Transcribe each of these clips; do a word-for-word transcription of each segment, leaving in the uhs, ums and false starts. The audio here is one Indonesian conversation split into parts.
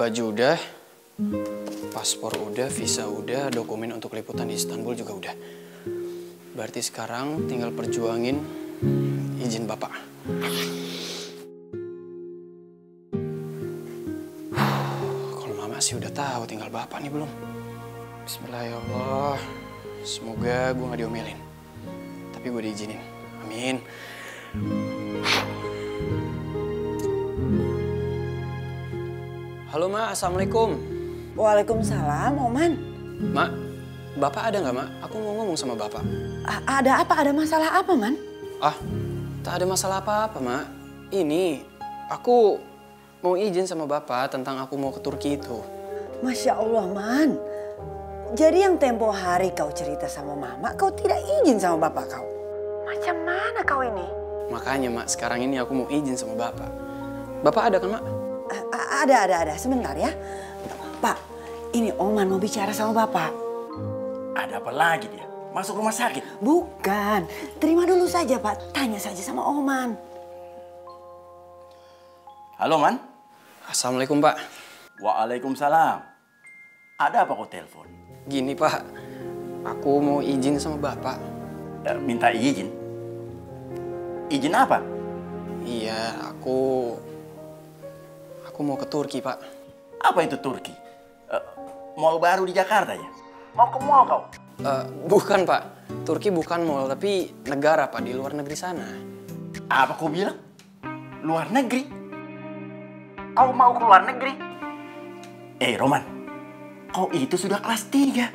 Baju udah, paspor udah, visa udah, dokumen untuk liputan di Istanbul juga udah. Berarti sekarang tinggal perjuangin izin Bapak. Kalau Mama sih udah tahu, tinggal Bapak nih belum. Bismillahirrahmanirrahim. Semoga gue gak diomelin. Tapi gue diizinin. Amin. Halo, Ma. Assalamualaikum. Waalaikumsalam, Oman. Ma, Bapak ada nggak, Ma? Aku mau ngomong sama Bapak. A ada apa? Ada masalah apa, Man? Ah, tak ada masalah apa-apa, Ma. Ini, aku mau izin sama Bapak tentang aku mau ke Turki itu. Masya Allah, Man. Jadi yang tempo hari kau cerita sama Mama, kau tidak izin sama Bapak kau. Macam mana kau ini? Makanya, Ma, sekarang ini aku mau izin sama Bapak. Bapak ada kan, Ma? Ada, ada, ada. Sebentar ya. Pak, ini Oman mau bicara sama Bapak. Ada apa lagi dia? Masuk rumah sakit? Bukan. Terima dulu saja, Pak. Tanya saja sama Oman. Halo, Man. Assalamualaikum, Pak. Waalaikumsalam. Ada apa kau telepon? Gini, Pak. Aku mau izin sama Bapak. Eh, minta izin? Izin apa? Iya, aku... Aku mau ke Turki, Pak. Apa itu Turki? Uh, mall baru di Jakarta ya? Mau ke mall kau? Uh, bukan, Pak. Turki bukan mall, tapi negara, Pak. Di luar negeri sana. Apa kau bilang? Luar negeri? Kau mau ke luar negeri? Eh, Roman. Kau itu sudah kelas tiga.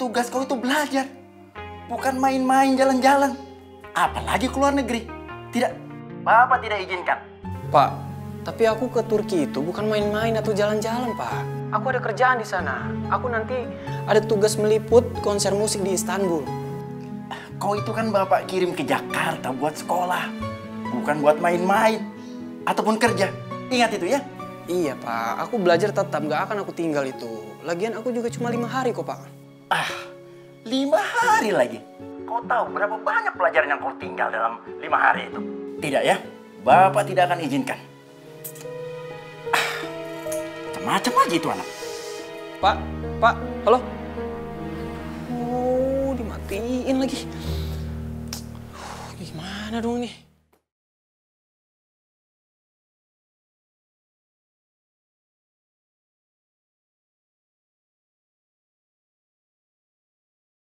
Tugas kau itu belajar. Bukan main-main jalan-jalan. Apalagi ke luar negeri. Tidak. Bapak tidak izinkan. Pak. Tapi aku ke Turki itu bukan main-main atau jalan-jalan, Pak. Aku ada kerjaan di sana. Aku nanti ada tugas meliput konser musik di Istanbul. Kau itu kan Bapak kirim ke Jakarta buat sekolah. Bukan buat main-main. Ataupun kerja. Ingat itu ya? Iya, Pak. Aku belajar tetap. Gak akan aku tinggal itu. Lagian aku juga cuma lima hari kok, Pak. Ah, lima hari lagi? Kau tahu berapa banyak pelajaran yang kau tinggal dalam lima hari itu? Tidak ya? Bapak tidak akan izinkan. Macam aja itu anak. Pak, Pak, halo. Oh, dimatiin lagi. Oh, gimana dong nih?